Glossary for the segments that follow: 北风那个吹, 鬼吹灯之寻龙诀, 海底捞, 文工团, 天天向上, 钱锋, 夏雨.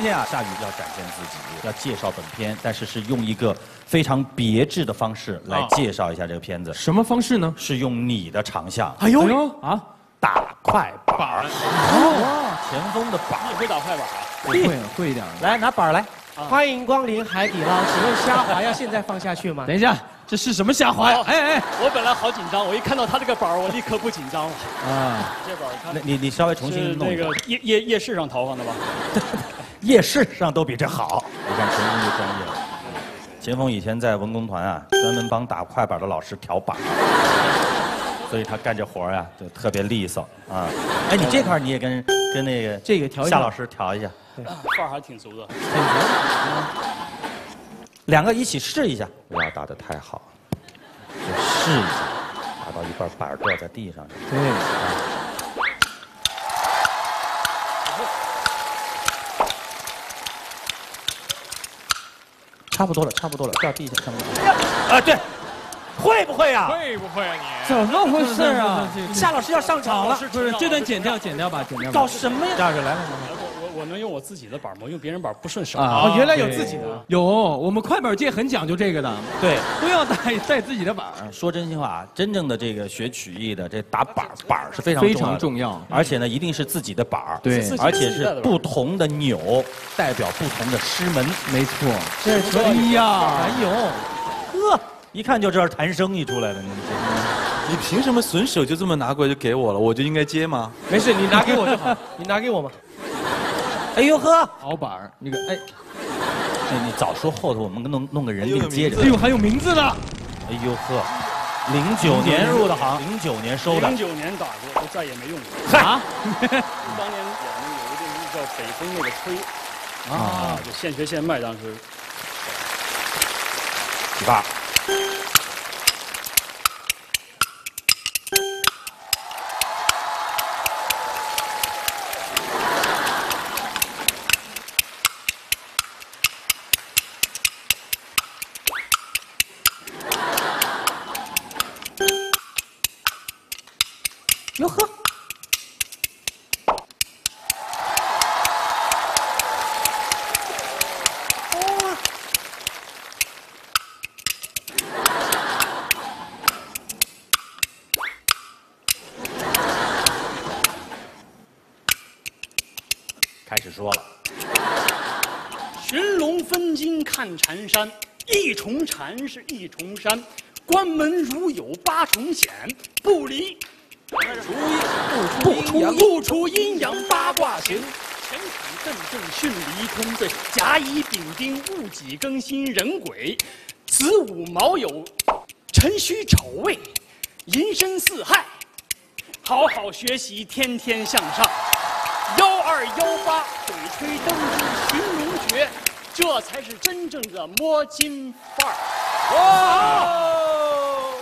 今天啊，夏雨要展现自己，要介绍本片，但是是用一个非常别致的方式来介绍一下这个片子。什么方式呢？是用你的长项。哎呦啊！打快板。哦，前锋的板。你会打快板啊？会一点。来，拿板来。欢迎光临海底捞，请问虾滑要现在放下去吗？等一下，这是什么虾滑呀？哎，我本来好紧张，我一看到他这个板我立刻不紧张了。啊，这板看。你稍微重新弄一下。那个夜市上淘换的吧？ 夜市上都比这好。你看钱锋就专业了。钱锋以前在文工团啊，专门帮打快板的老师调板，所以他干这活啊就特别利索啊。哎，你这块你也跟那个这个调夏老师调一下，范儿还挺足的。两个一起试一下，不要打得太好，就试一下，打到一半板掉在地上。对。 差不多了，掉地下上不？啊，对，会不会啊？会不会啊你？怎么回事啊？夏老师要上场了，不是？这段剪掉吧。搞什么呀？大哥，来吧。我能用我自己的板吗？用别人板不顺手啊。原来有自己的。有，我们快板界很讲究这个的。对，都要带自己的板。说真心话啊，真正的这个学曲艺的，这打板是非常重要，而且呢，一定是自己的板。对，而且是不同的钮代表不同的师门。没错。这可以呀。哎呦，呵，一看就知道是谈生意出来的。你凭什么损手就这么拿过来就给我了？我就应该接吗？没事，你拿给我就好。你拿给我吧。 哎呦呵，好板儿，那个哎，你早说后头我们弄个人给你接着。哎呦，还有名字呢！哎呦呵，09年入的行，09年收的，09年打过，我再也没用过。啊？当年我们有一个电视剧叫《北风那个吹》，啊，就现学现卖，当时。几把？哟呵，哦，开始说了，寻龙分金看缠山，一重缠是一重山，关门如有八重险，不离。 不出阴阳八卦行，乾坤震巽离坤兑，甲乙丙丁戊己庚辛壬癸，子午卯酉辰戌丑未，寅申巳亥。好好学习，天天向上。1218鬼吹灯之寻龙诀，这才是真正的摸金范儿。哦，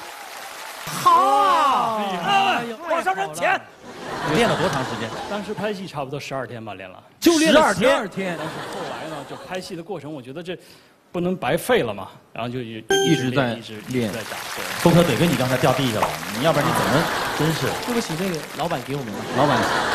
好啊！ 往上扔钱，你练了多长时间？当时拍戏差不多12天吧，练了。就练了12天。但是后来呢，就拍戏的过程，我觉得这不能白费了嘛，然后就一直在打。风哥，得跟你刚才掉地下了，你要不然你怎么？真是对不起，那个老板给我们了。老板。